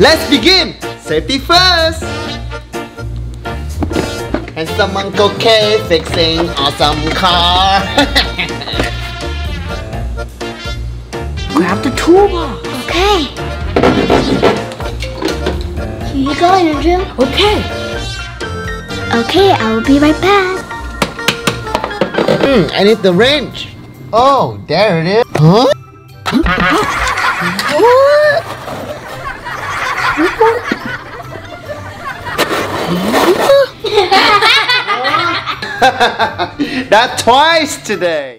Let's begin! Safety first! Handsome Uncle K fixing awesome car! Grab the toolbox! Okay! Here you go, Andrew! Okay! Okay, I will be right back! I need the wrench! Oh, there it is! Huh? What? That twice today!